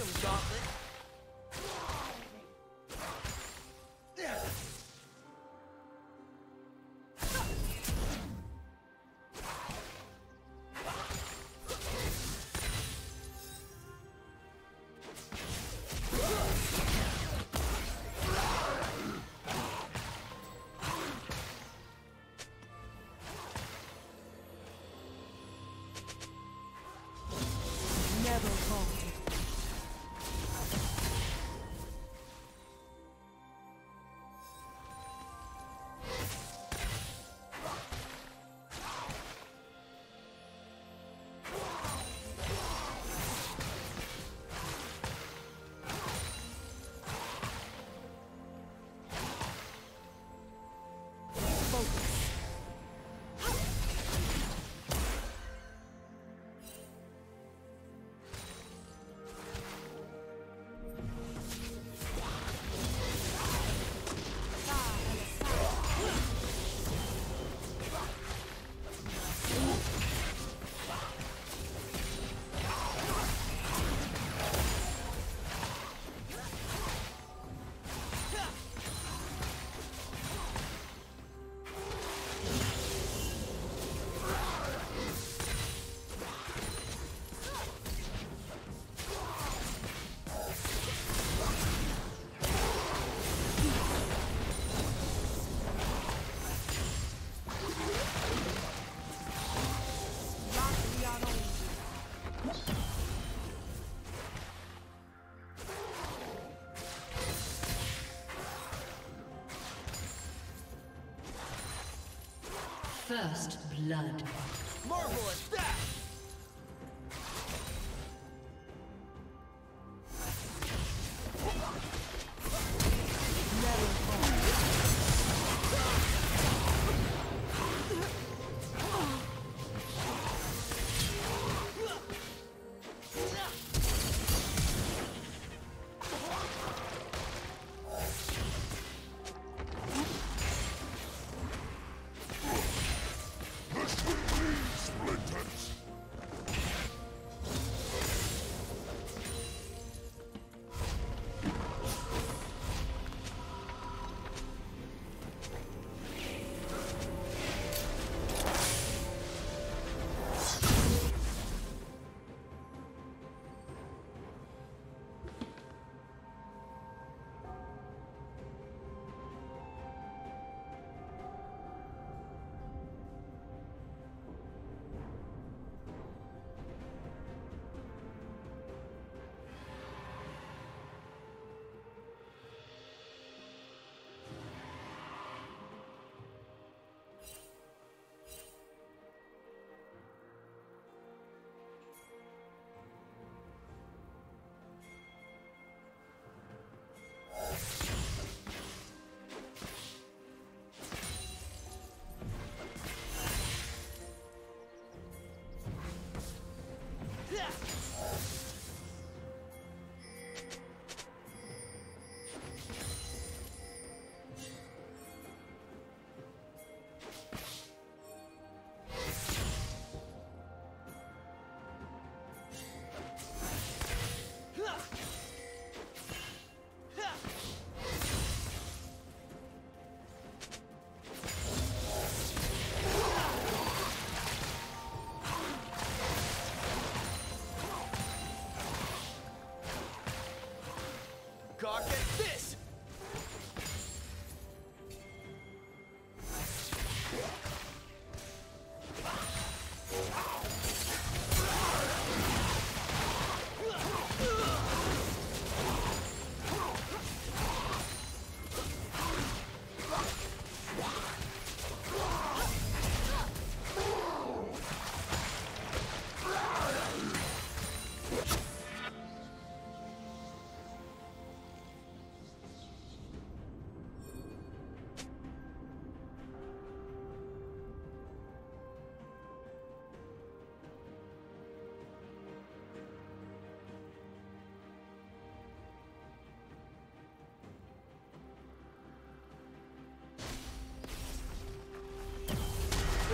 Welcome, Gauntlet. First blood. Marvelous.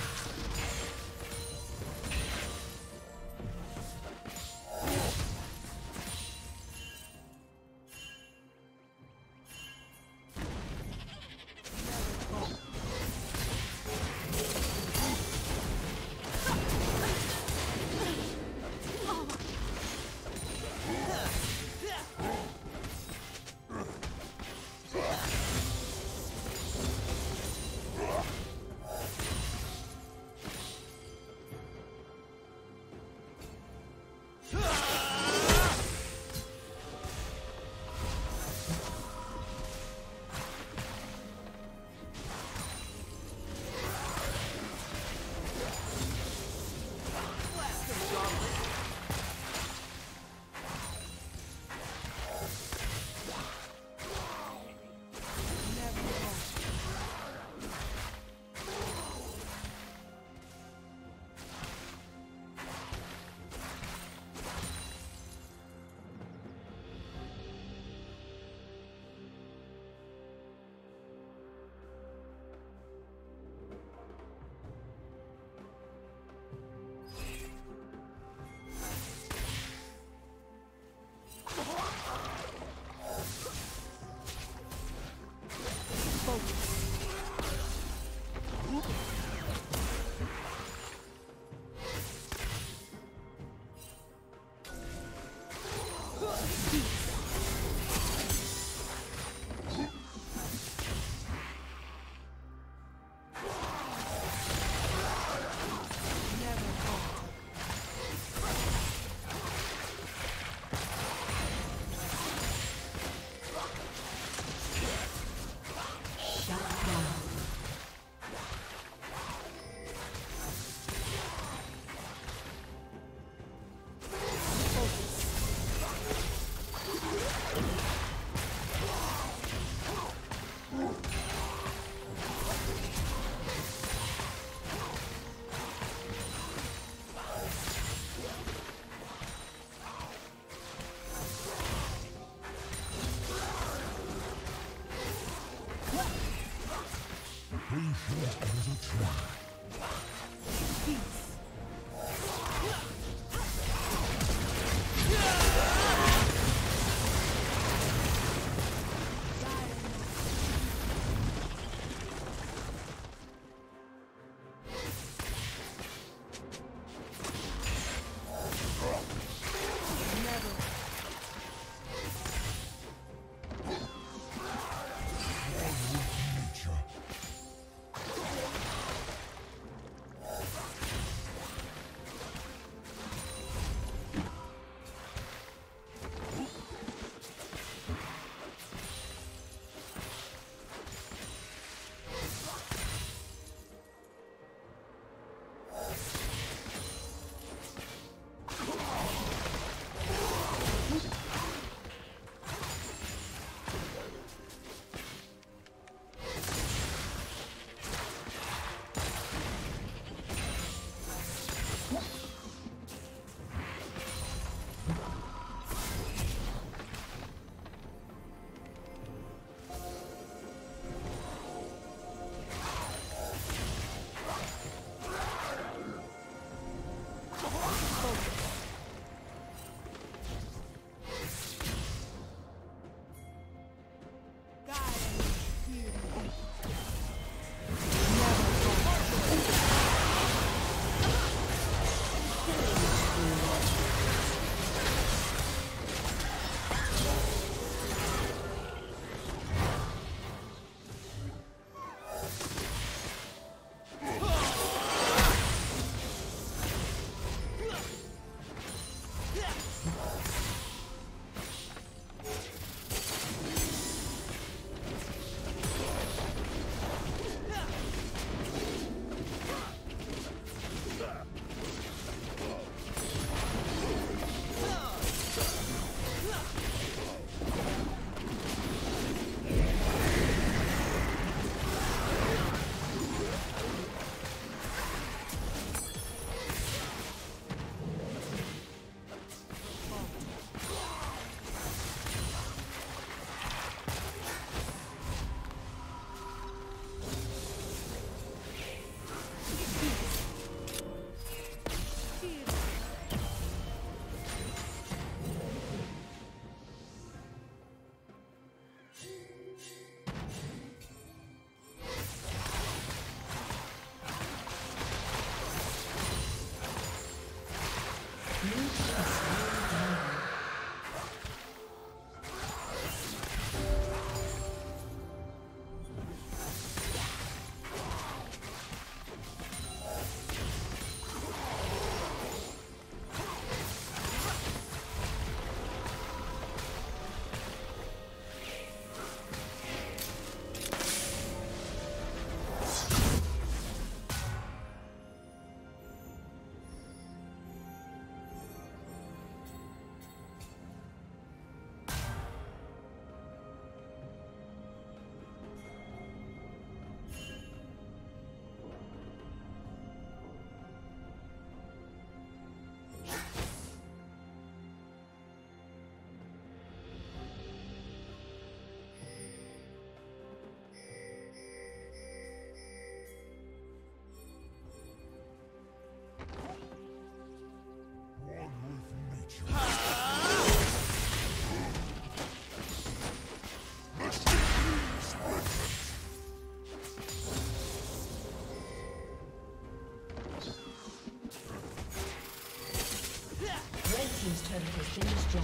team's turret has been destroyed.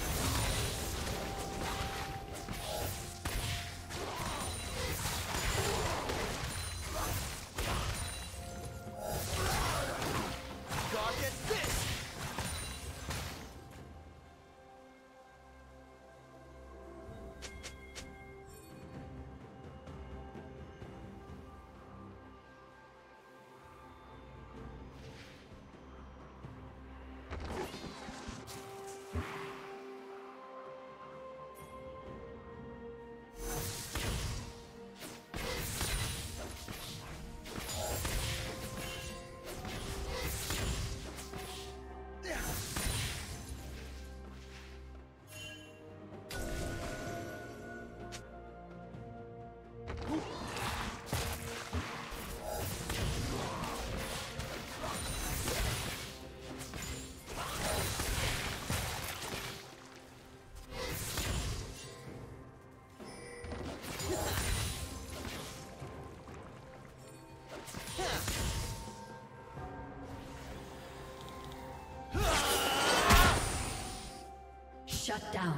Shut down.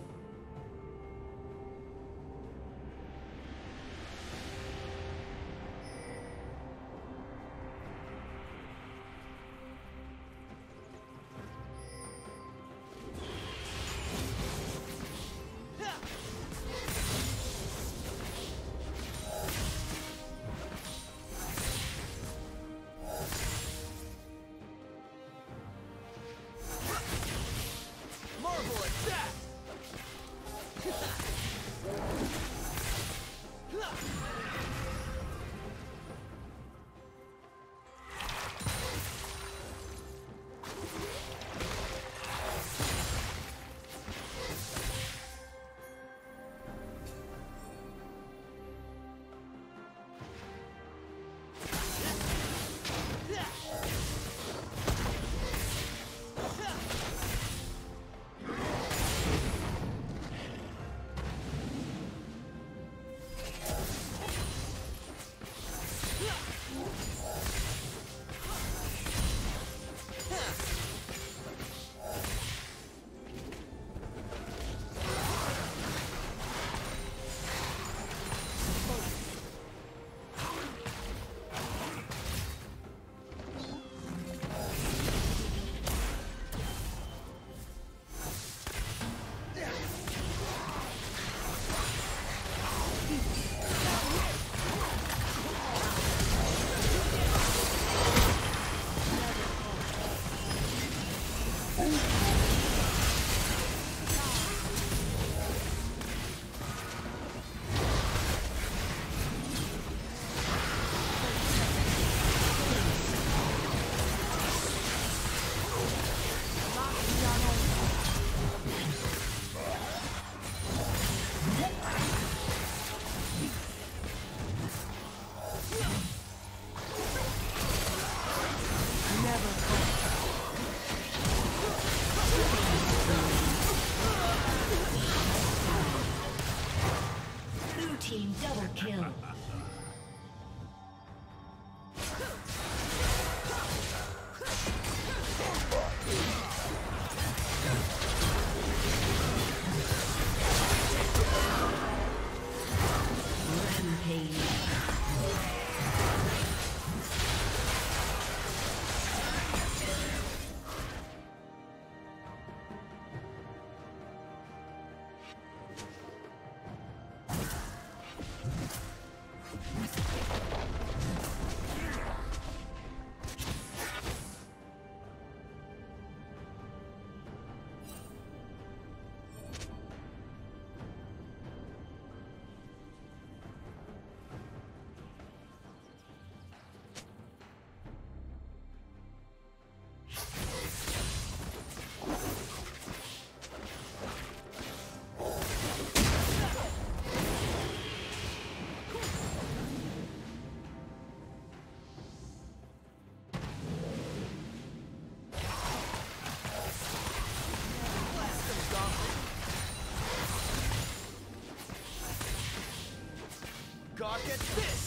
Get this!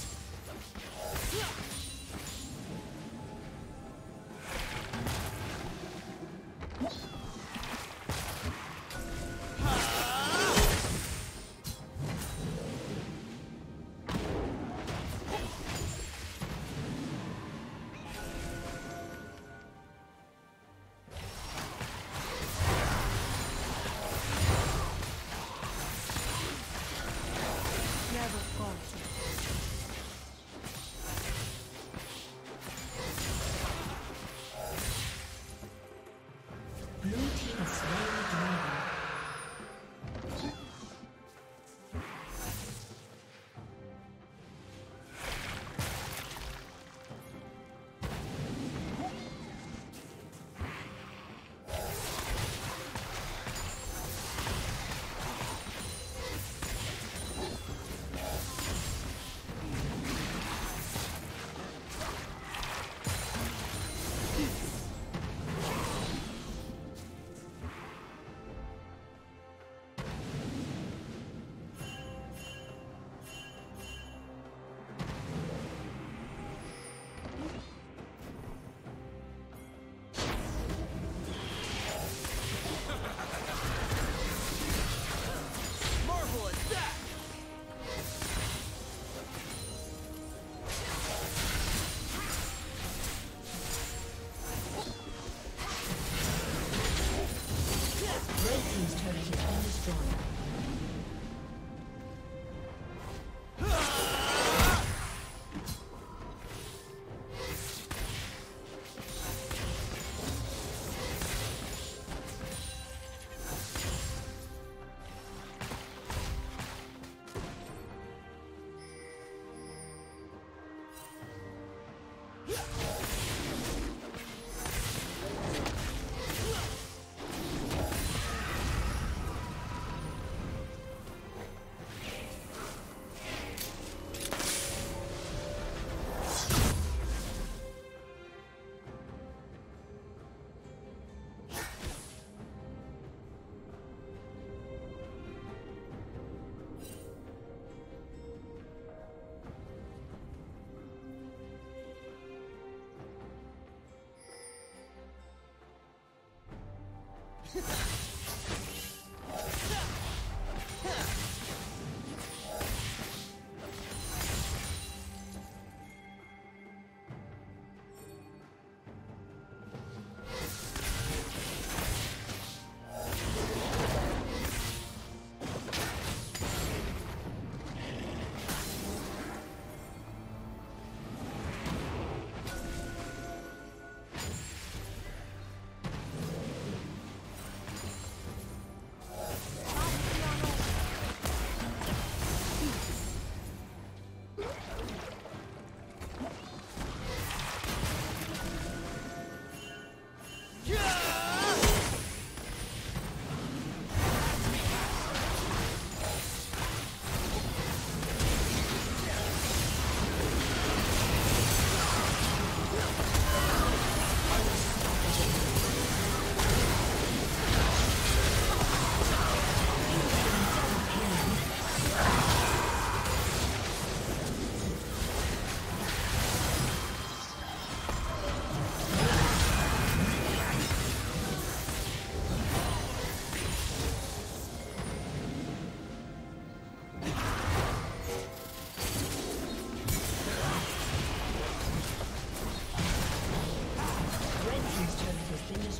destroyed.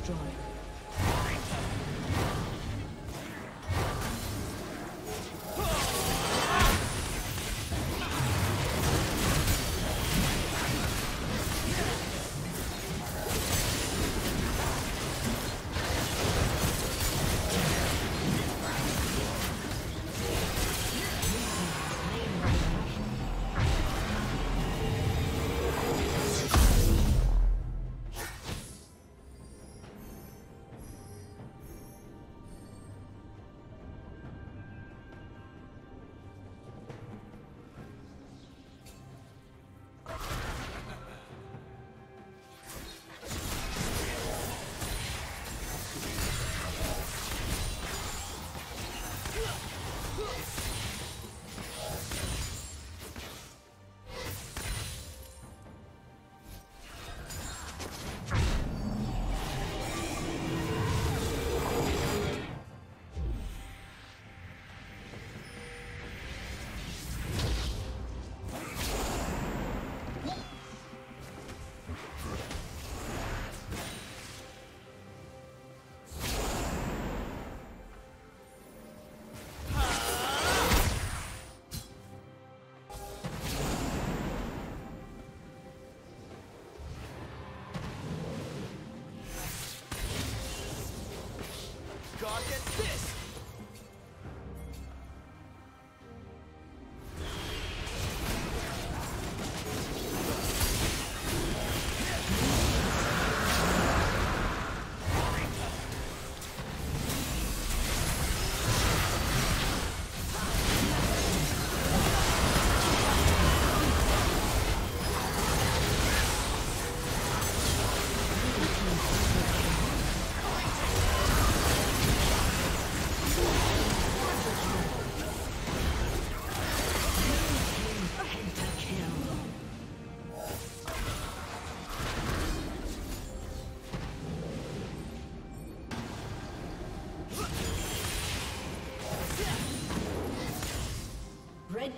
Ha ha! Red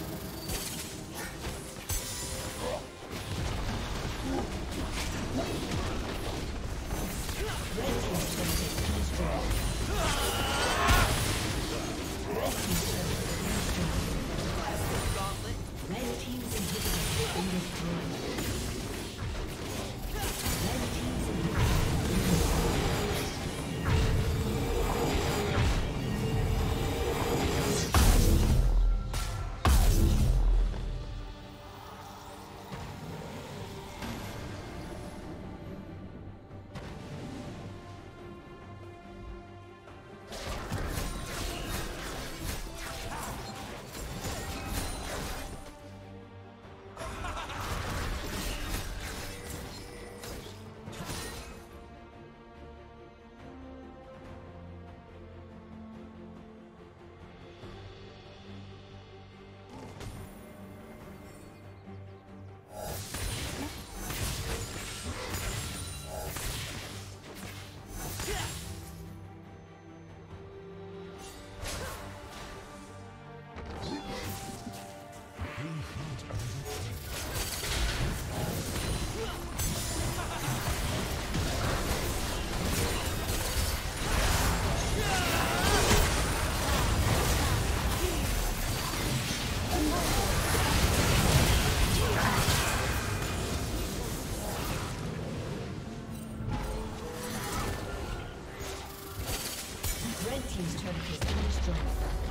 Red team's turret has been destroyed. Red team's turret has been destroyed.